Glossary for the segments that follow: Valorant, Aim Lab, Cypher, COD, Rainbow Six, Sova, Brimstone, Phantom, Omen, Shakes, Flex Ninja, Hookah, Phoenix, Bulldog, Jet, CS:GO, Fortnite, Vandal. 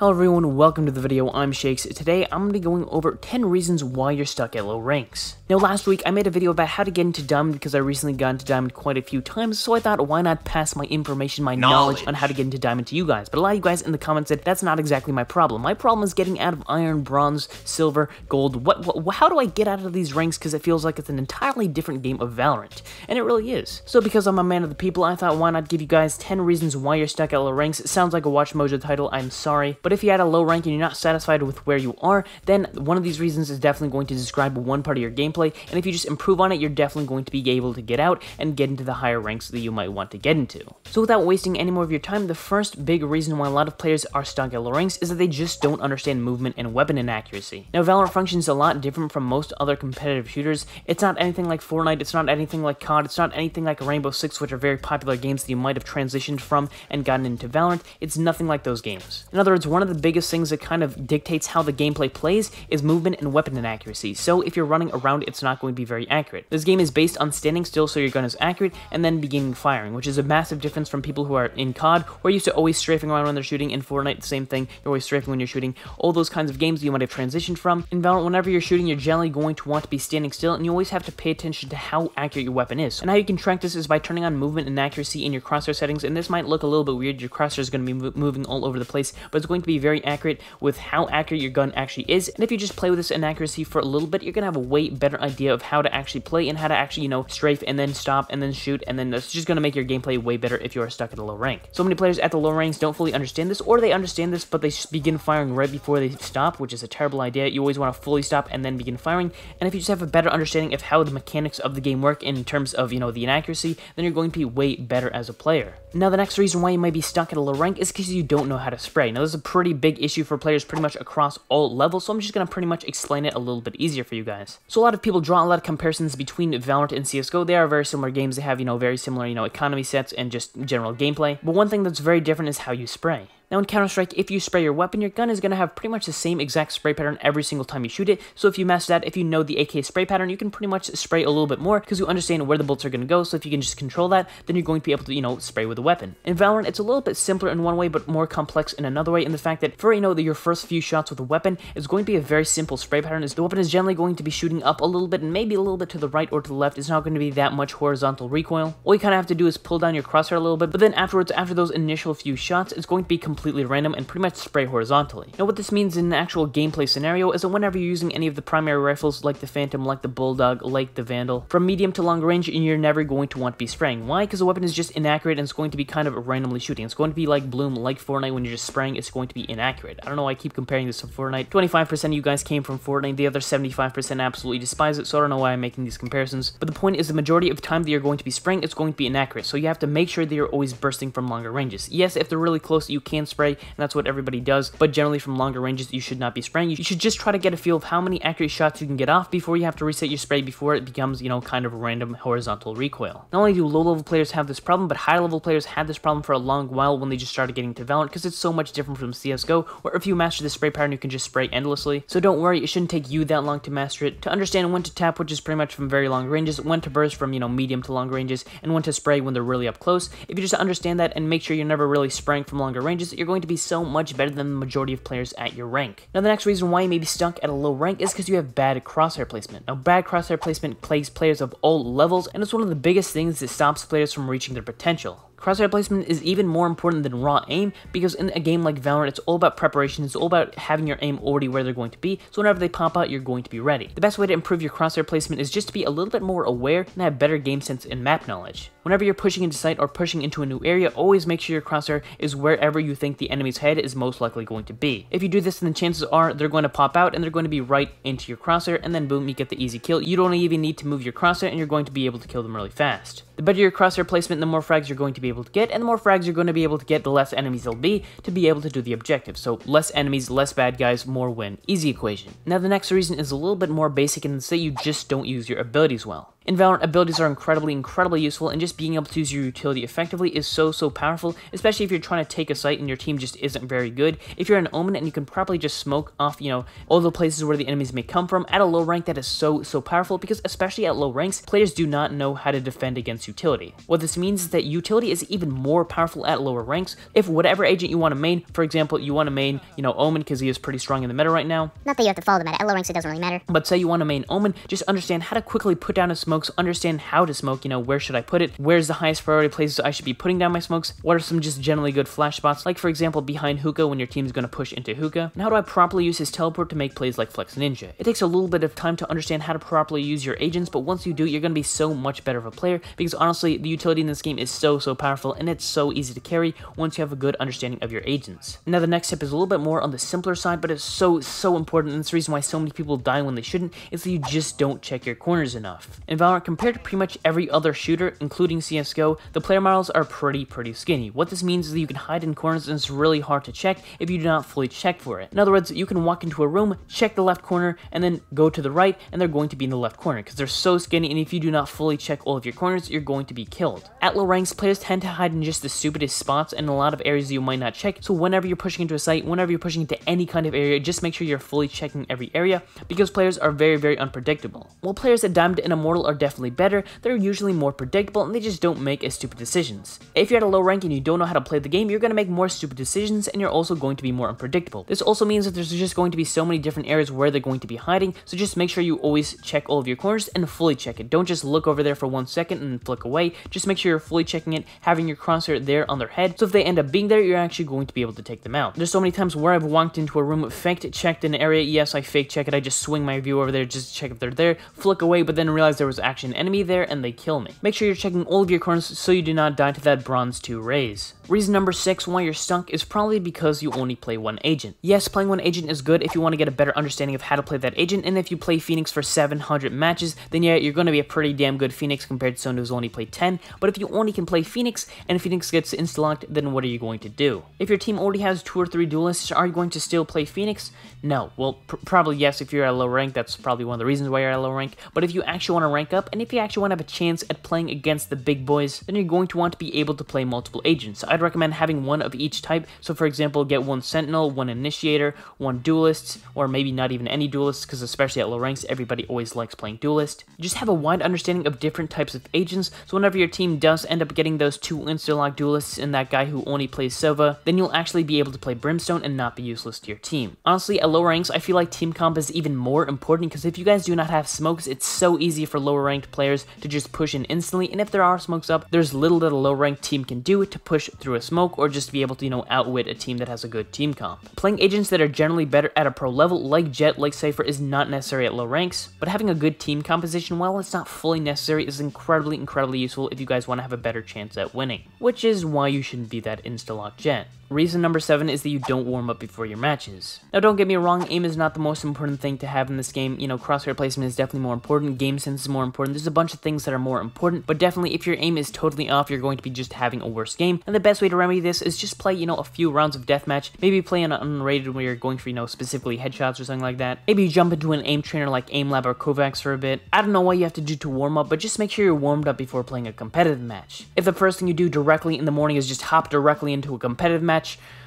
Hello everyone, welcome to the video. I'm Shakes. Today I'm going to be going over 10 reasons why you're stuck at low ranks. Now last week I made a video about how to get into Diamond because I recently got into Diamond quite a few times, so I thought why not pass my information, my knowledge on how to get into Diamond to you guys. But a lot of you guys in the comments said that's not exactly my problem. My problem is getting out of Iron, Bronze, Silver, Gold. How do I get out of these ranks, because it feels like it's an entirely different game of Valorant, and it really is. So because I'm a man of the people, I thought why not give you guys 10 reasons why you're stuck at low ranks. It sounds like a Watch Mojo title, I'm sorry. But if you're at a low rank and you're not satisfied with where you are, then one of these reasons is definitely going to describe one part of your gameplay, and if you just improve on it, you're definitely going to be able to get out and get into the higher ranks that you might want to get into. So without wasting any more of your time, the first big reason why a lot of players are stuck at low ranks is that they just don't understand movement and weapon inaccuracy. Now, Valorant functions a lot different from most other competitive shooters. It's not anything like Fortnite, it's not anything like COD, it's not anything like Rainbow Six, which are very popular games that you might have transitioned from and gotten into Valorant. It's nothing like those games. In other words, one of the biggest things that kind of dictates how the gameplay plays is movement and weapon inaccuracy. So if you're running around, it's not going to be very accurate. This game is based on standing still so your gun is accurate and then beginning firing, which is a massive difference from people who are in COD, who are used to always strafing around when they're shooting. In Fortnite, the same thing, you're always strafing when you're shooting. All those kinds of games you might have transitioned from. In Valorant, whenever you're shooting, you're generally going to want to be standing still, and you always have to pay attention to how accurate your weapon is. And how you can track this is by turning on movement and accuracy in your crosshair settings, and this might look a little bit weird. Your crosshair is going to be moving all over the place, but it's going to be very accurate with how accurate your gun actually is. And if you just play with this inaccuracy for a little bit, you're going to have a way better idea of how to actually play and how to actually, you know, strafe and then stop and then shoot, and then it's just going to make your gameplay way better if you are stuck at a low rank. So many players at the low ranks don't fully understand this, or they understand this but they begin firing right before they stop, which is a terrible idea. You always want to fully stop and then begin firing. And if you just have a better understanding of how the mechanics of the game work in terms of, you know, the inaccuracy, then you're going to be way better as a player. Now the next reason why you might be stuck at a low rank is because you don't know how to spray. Now, this is a pretty big issue for players pretty much across all levels, so I'm just going to pretty much explain it a little bit easier for you guys. So a lot of people draw a lot of comparisons between Valorant and CSGO. They are very similar games. They have, you know, very similar, you know, economy sets and just general gameplay. But one thing that's very different is how you spray. Now in Counter-Strike, if you spray your weapon, your gun is going to have pretty much the same exact spray pattern every single time you shoot it. So if you master that, if you know the AK spray pattern, you can pretty much spray a little bit more because you understand where the bullets are going to go. So if you can just control that, then you're going to be able to, you know, spray with a weapon. In Valorant, it's a little bit simpler in one way, but more complex in another way, in the fact that for, you know, your first few shots with a weapon is going to be a very simple spray pattern. The weapon is generally going to be shooting up a little bit and maybe a little bit to the right or to the left. It's not going to be that much horizontal recoil. All you kind of have to do is pull down your crosshair a little bit, but then afterwards, after those initial few shots, it's going to be completely random and pretty much spray horizontally. Now what this means in an actual gameplay scenario is that whenever you're using any of the primary rifles like the Phantom, like the Bulldog, like the Vandal, from medium to long range, you're never going to want to be spraying. Why? Because the weapon is just inaccurate and it's going to be kind of randomly shooting. It's going to be like Bloom, like Fortnite. When you're just spraying, it's going to be inaccurate. I don't know why I keep comparing this to Fortnite. 25% of you guys came from Fortnite, the other 75% absolutely despise it, so I don't know why I'm making these comparisons. But the point is the majority of the time that you're going to be spraying, it's going to be inaccurate, so you have to make sure that you're always bursting from longer ranges. Yes, if they're really close, you can spray, and that's what everybody does, but generally from longer ranges you should not be spraying. You should just try to get a feel of how many accurate shots you can get off before you have to reset your spray, before it becomes, you know, kind of random horizontal recoil. Not only do low level players have this problem, but high level players had this problem for a long while when they just started getting to Valorant, because it's so much different from CSGO, where if you master the spray pattern you can just spray endlessly. So don't worry, it shouldn't take you that long to master it, to understand when to tap, which is pretty much from very long ranges, when to burst from, you know, medium to long ranges, and when to spray when they're really up close. If you just understand that and make sure you're never really spraying from longer ranges, you're going to be so much better than the majority of players at your rank. Now the next reason why you may be stuck at a low rank is because you have bad crosshair placement. Now bad crosshair placement plagues players of all levels, and it's one of the biggest things that stops players from reaching their potential. Crosshair placement is even more important than raw aim, because in a game like Valorant, it's all about preparation, it's all about having your aim already where they're going to be, so whenever they pop out, you're going to be ready. The best way to improve your crosshair placement is just to be a little bit more aware and have better game sense and map knowledge. Whenever you're pushing into sight or pushing into a new area, always make sure your crosshair is wherever you think the enemy's head is most likely going to be. If you do this, then the chances are they're going to pop out and they're going to be right into your crosshair, and then boom, you get the easy kill. You don't even need to move your crosshair and you're going to be able to kill them really fast. The better your crosshair placement, the more frags you're going to be able to get, and the more frags you're going to be able to get, the less enemies there'll be to be able to do the objective. So less enemies, less bad guys, more win. Easy equation. Now the next reason is a little bit more basic, and say you just don't use your abilities well. In Valorant, abilities are incredibly useful, and just being able to use your utility effectively is so powerful, especially if you're trying to take a site and your team just isn't very good. If you're an Omen and you can properly just smoke off, you know, all the places where the enemies may come from, at a low rank that is so powerful, because especially at low ranks, players do not know how to defend against utility. What this means is that utility is even more powerful at lower ranks. If whatever agent you want to main, for example, you want to main, you know, Omen because he is pretty strong in the meta right now. Not that you have to follow the meta, at low ranks it doesn't really matter. But say you want to main Omen, just understand how to quickly put down a smoke. Understand how to smoke, you know, where should I put it, where's the highest priority places I should be putting down my smokes, what are some just generally good flash spots, like for example behind Hookah when your team's going to push into Hookah, and how do I properly use his teleport to make plays like Flex Ninja. It takes a little bit of time to understand how to properly use your agents, but once you do, you're going to be so much better of a player, because honestly, the utility in this game is so powerful, and it's so easy to carry once you have a good understanding of your agents. Now the next step is a little bit more on the simpler side, but it's so important, and it's the reason why so many people die when they shouldn't, is that you just don't check your corners enough. In Valorant, compared to pretty much every other shooter, including CS:GO, the player models are pretty skinny. What this means is that you can hide in corners, and it's really hard to check if you do not fully check for it. In other words, you can walk into a room, check the left corner, and then go to the right, and they're going to be in the left corner, because they're so skinny, and if you do not fully check all of your corners, you're going to be killed. At low ranks, players tend to hide in just the stupidest spots and a lot of areas that you might not check, so whenever you're pushing into a site, whenever you're pushing into any kind of area, just make sure you're fully checking every area, because players are very unpredictable. While players at Diamond and Immortal are definitely better, they're usually more predictable, and they just don't make as stupid decisions. If you're at a low rank and you don't know how to play the game, you're going to make more stupid decisions, and you're also going to be more unpredictable. This also means that there's just going to be so many different areas where they're going to be hiding, so just make sure you always check all of your corners and fully check it. Don't just look over there for 1 second and then flick away. Just make sure you're fully checking it, having your crosshair there on their head, so if they end up being there, you're actually going to be able to take them out. There's so many times where I've walked into a room, faked checked an area, yes I fake check it, I just swing my view over there just to check if they're there, flick away, but then realize there was actually an enemy there and they kill me. Make sure you're checking all of your corners so you do not die to that bronze 2 raise. Reason number 6 why you're stuck is probably because you only play one agent. Yes, playing one agent is good if you want to get a better understanding of how to play that agent, and if you play Phoenix for 700 matches, then yeah, you're going to be a pretty damn good Phoenix compared to someone who's only played 10, but if you only can play Phoenix and Phoenix gets insta-locked, then what are you going to do? If your team already has 2 or 3 duelists, are you going to still play Phoenix? No. Well, probably yes if you're at a low rank, that's probably one of the reasons why you're at a low rank, but if you actually want to rank up, and if you actually want to have a chance at playing against the big boys, then you're going to want to be able to play multiple agents. So I'd recommend having one of each type, so for example, get one Sentinel, one Initiator, one Duelist, or maybe not even any Duelists, because especially at low ranks, everybody always likes playing Duelist. Just have a wide understanding of different types of agents, so whenever your team does end up getting those 2 insta-lock Duelists and that guy who only plays Sova, then you'll actually be able to play Brimstone and not be useless to your team. Honestly, at low ranks, I feel like team comp is even more important, because if you guys do not have smokes, it's so easy for lower ranked players to just push in instantly, and if there are smokes up, there's little that a low ranked team can do to push through a smoke or just be able to, you know, outwit a team that has a good team comp. Playing agents that are generally better at a pro level, like Jet, like Cypher, is not necessary at low ranks, but having a good team composition, while it's not fully necessary, is incredibly useful if you guys want to have a better chance at winning, which is why you shouldn't be that insta-lock Jet. Reason number 7 is that you don't warm up before your matches. Now don't get me wrong, aim is not the most important thing to have in this game, you know, crosshair placement is definitely more important, game sense is more important, there's a bunch of things that are more important, but definitely if your aim is totally off, you're going to be just having a worse game, and the best way to remedy this is just play, you know, a few rounds of deathmatch, maybe play an unrated where you're going for, you know, specifically headshots or something like that, maybe you jump into an aim trainer like Aim Lab or Kovaak for a bit. I don't know what you have to do to warm up, but just make sure you're warmed up before playing a competitive match. If the first thing you do directly in the morning is just hop directly into a competitive match,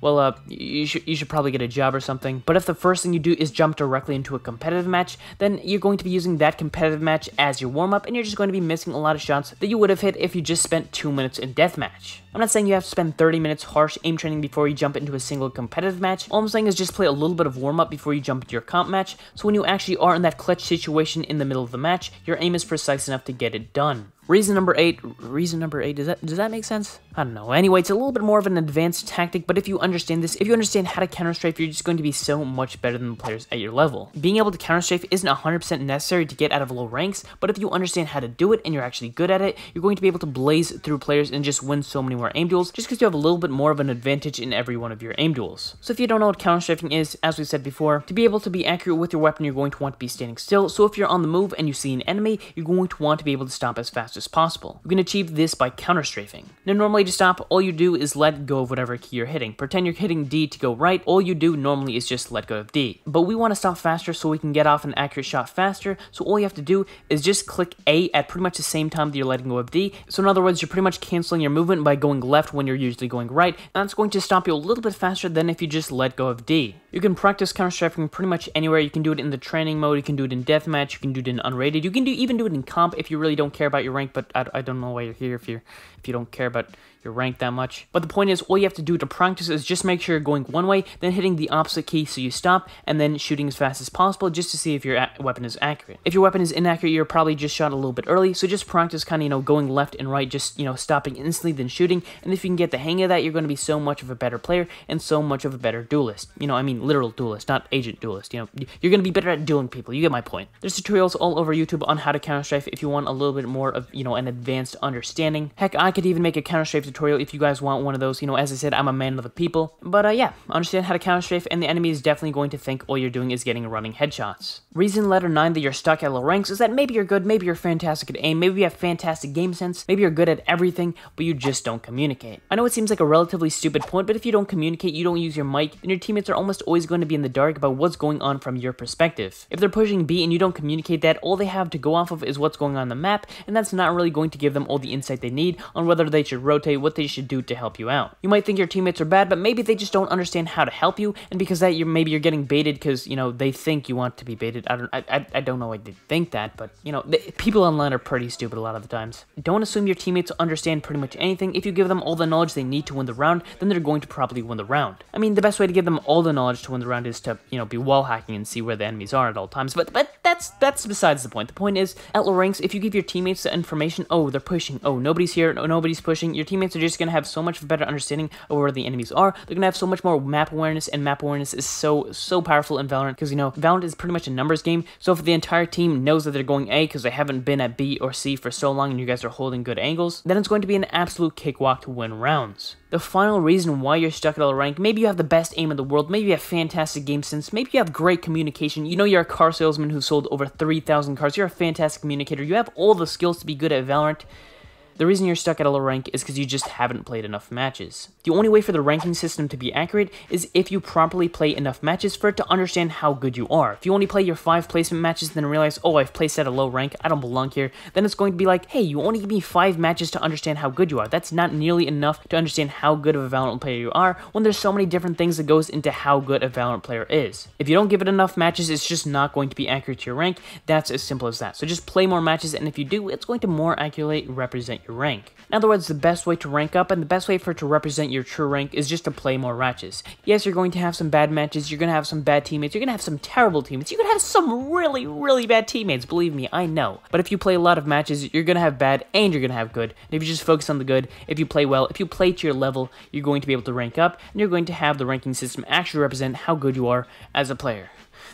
well, you should probably get a job or something. But if the first thing you do is jump directly into a competitive match, then you're going to be using that competitive match as your warm-up, and you're just going to be missing a lot of shots that you would have hit if you just spent 2 minutes in deathmatch. I'm not saying you have to spend 30 minutes harsh aim training before you jump into a single competitive match. All I'm saying is just play a little bit of warm-up before you jump into your comp match, so when you actually are in that clutch situation in the middle of the match, your aim is precise enough to get it done. Reason number eight, does that make sense? I don't know. Anyway, it's a little bit more of an advanced tactic, but if you understand this, if you understand how to counter-strafe, you're just going to be so much better than the players at your level. Being able to counter-strafe isn't 100% necessary to get out of low ranks, but if you understand how to do it and you're actually good at it, you're going to be able to blaze through players and just win so many more aim duels, just because you have a little bit more of an advantage in every one of your aim duels. So if you don't know what counter-strafing is, as we said before, to be able to be accurate with your weapon, you're going to want to be standing still, so if you're on the move and you see an enemy, you're going to want to be able to stop as fast as possible. You can achieve this by counter-strafing. Now normally to stop, all you do is let go of whatever key you're hitting. Pretend you're hitting D to go right, all you do normally is just let go of D. But we want to stop faster so we can get off an accurate shot faster, so all you have to do is just click A at pretty much the same time that you're letting go of D. So in other words, you're pretty much canceling your movement by going left when you're usually going right, and that's going to stop you a little bit faster than if you just let go of D. You can practice counter-strafing pretty much anywhere. You can do it in the training mode, you can do it in deathmatch, you can do it in unrated, you can even do it in comp if you really don't care about your rank, but I don't know why you're here if you don't care about your rank that much. But the point is, all you have to do to practice is just make sure you're going one way, then hitting the opposite key so you stop, and then shooting as fast as possible just to see if your weapon is accurate. If your weapon is inaccurate, you're probably just shot a little bit early, so just practice kind of, you know, going left and right, just, you know, stopping instantly then shooting, and if you can get the hang of that, you're going to be so much of a better player and so much of a better duelist. You know, I mean literal duelist, not agent duelist, you know, you're going to be better at dueling people, you get my point. There's tutorials all over YouTube on how to counter-strafe if you want a little bit more of, you know, an advanced understanding. Heck, I could even make a counter-strafe tutorial if you guys want one of those, you know, as I said, I'm a man of the people. But yeah, understand how to counter-strafe, and the enemy is definitely going to think all you're doing is getting running headshots. Reason letter 9 that you're stuck at low ranks is that maybe you're good, maybe you're fantastic at aim, maybe you have fantastic game sense, maybe you're good at everything, but you just don't communicate. I know it seems like a relatively stupid point, but if you don't communicate, you don't use your mic, then your teammates are almost always going to be in the dark about what's going on from your perspective. If they're pushing B and you don't communicate that, all they have to go off of is what's going on the map, and that's not really going to give them all the insight they need on whether they should rotate, what they should do to help you out. You might think your teammates are bad, but maybe they just don't understand how to help you, and because that, maybe you're getting baited because, you know, they think you want to be baited. I don't know why they think that, but, you know, people online are pretty stupid a lot of the times. Don't assume your teammates understand pretty much anything. If you give them all the knowledge they need to win the round, then they're going to probably win the round. I mean, the best way to give them all the knowledge to win the round is to, you know, be wall hacking and see where the enemies are at all times, but that's besides the point. The point is, at low ranks, if you give your teammates the information, oh, they're pushing, oh, nobody's here, oh, nobody's pushing, your teammates are just going to have so much better understanding of where the enemies are. They're going to have so much more map awareness, and map awareness is so powerful in Valorant, because, you know, Valorant is pretty much a numbers game, so if the entire team knows that they're going A because they haven't been at B or C for so long and you guys are holding good angles, then it's going to be an absolute cakewalk to win rounds. The final reason why you're stuck at all rank, maybe you have the best aim in the world, maybe you have fantastic game sense, maybe you have great communication, you know, you're a car salesman who sold over 3,000 cars, you're a fantastic communicator, you have all the skills to be good at Valorant. The reason you're stuck at a low rank is because you just haven't played enough matches. The only way for the ranking system to be accurate is if you properly play enough matches for it to understand how good you are. If you only play your 5 placement matches and then realize, oh, I've placed at a low rank, I don't belong here, then it's going to be like, hey, you only give me 5 matches to understand how good you are. That's not nearly enough to understand how good of a Valorant player you are when there's so many different things that goes into how good a Valorant player is. If you don't give it enough matches, it's just not going to be accurate to your rank. That's as simple as that. So just play more matches, and if you do, it's going to more accurately represent your rank. In other words, the best way to rank up and the best way for it to represent your true rank is just to play more matches. Yes, you're going to have some bad matches, you're going to have some bad teammates, you're going to have some terrible teammates, you're going to have some really, really bad teammates, believe me, I know. But if you play a lot of matches, you're going to have bad and you're going to have good. And if you just focus on the good, if you play well, if you play to your level, you're going to be able to rank up, and you're going to have the ranking system actually represent how good you are as a player.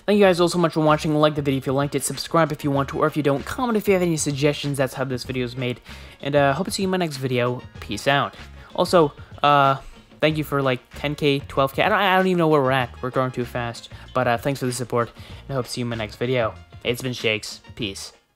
Thank you guys all so much for watching. Like the video if you liked it, subscribe if you want to, or if you don't, comment if you have any suggestions. That's how this video is made, and hope to see you in my next video. Peace out. Also, thank you for like 10k, 12k, I don't even know where we're at, we're growing too fast, but thanks for the support, and I hope to see you in my next video. It's been Shakes, peace.